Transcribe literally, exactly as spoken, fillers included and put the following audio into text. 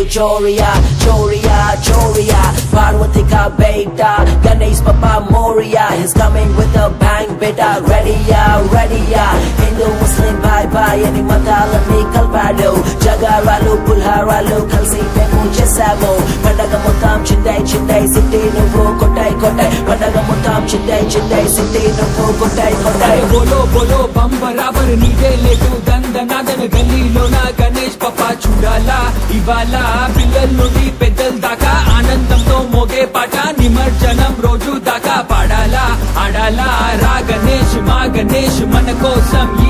Hey Joria, Joria, Joria, Parvati ka beta, Ganesh Papa Moria, he's coming with a bang beta. Ready ya, ready ya, Hindu Muslim bye bye, yani matala nikal pado, Jagaralu pulharalu kalsi ne mujhe samo, Pandaga mutam chindai chindai city nuvo kotai kotai, Pandaga mutam chindai chindai city nuvo kotai kotai. Bolo bolo bam barabar neede letu dandana dan galli lona Ganesh Papa chudala ivala pillal di pedal daka anandam to moge pata nimarjanam roju daka padala adala ra Ganesh ma Ganesh man kosam.